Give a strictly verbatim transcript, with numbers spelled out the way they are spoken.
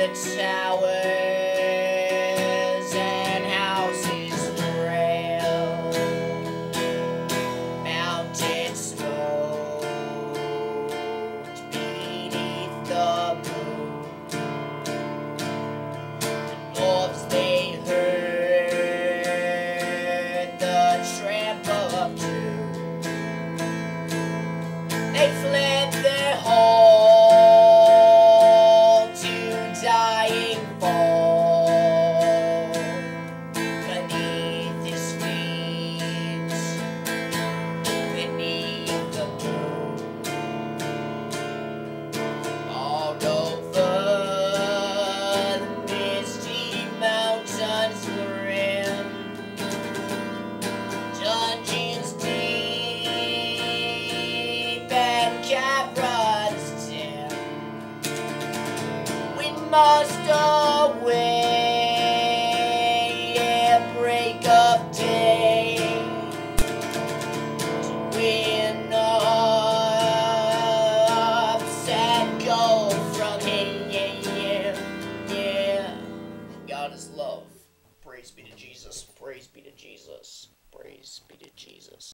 the towers and houses rail, mounted smoke beneath the moon. The dwarves, they heard the tramp of doom. They fled their home must away at break of day to win up sad gold from him. Yeah, yeah, yeah. God is love. Praise be to Jesus. Praise be to Jesus. Praise be to Jesus.